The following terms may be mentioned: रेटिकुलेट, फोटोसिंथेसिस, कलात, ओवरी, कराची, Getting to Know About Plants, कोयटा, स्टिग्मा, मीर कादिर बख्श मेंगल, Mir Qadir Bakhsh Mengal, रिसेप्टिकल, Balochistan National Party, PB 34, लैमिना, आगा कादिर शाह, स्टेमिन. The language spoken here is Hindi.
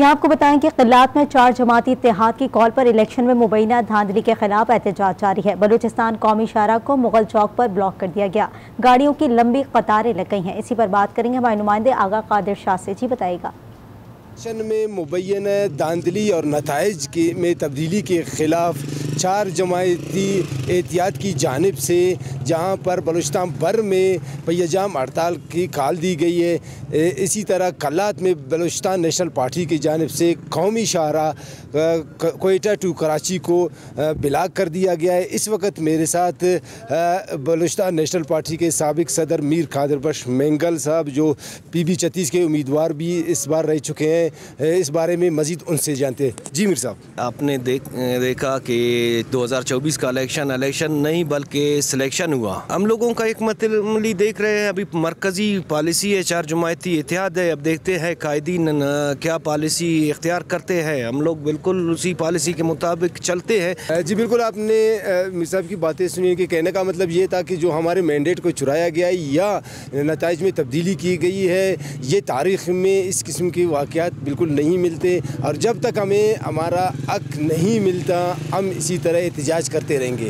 यहाँ आपको बताएं कि क़िलात में 4 जमाती इत्तेहाद की कॉल पर इलेक्शन में मुबैना धांधली के खिलाफ एहतजाज जारी है। बलूचिस्तान कौमी शाहरा को मुगल चौक पर ब्लॉक कर दिया गया, गाड़ियों की लंबी कतारें लग गई हैं। इसी पर बात करेंगे हमारे नुमाइंदे आगा कादिर शाह से, जी बताएगा। इलेक्शन में मुबैना धांधली और नताइज के में तब्दीली के खिलाफ 4 जमाती एहतियात की जानिब से जहां पर बलूचिस्तान भर में पैजाम हड़ताल की कॉल दी गई है। इसी तरह कलात में बलूचिस्तान नेशनल पार्टी की जानिब से कौमी शाहरा कोयटा टू कराची को ब्लॉक कर दिया गया है। इस वक्त मेरे साथ बलूचिस्तान नेशनल पार्टी के साबिक सदर मीर कादिर बख्श मेंगल साहब, जो PB 34 के उम्मीदवार भी इस बार रह चुके हैं, इस बारे में मज़ीद उनसे जानते हैं। जी मीर साहब, आपने देखा कि 2024 का इलेक्शन नहीं बल्कि सिलेक्शन हुआ। हम लोगों का एक मतलब देख रहे हैं, अभी मरकजी पॉलिसी है, 4 जमाती इत्तेहाद है। अब देखते हैं कायदी क्या पॉलिसी इख्तियार करते हैं। हम लोग बिल्कुल उसी पॉलिसी के मुताबिक चलते हैं। जी बिल्कुल, आपने मीर साहब की बातें सुनी कि कहने का मतलब ये था कि जो हमारे मैंडेट को चुराया गया है या नताइज में तब्दीली की गई है, ये तारीख में इस किस्म के वाक़यात बिल्कुल नहीं मिलते और जब तक हमें हमारा हक नहीं मिलता हम इसी तरह एहतजाज करते रहेंगे।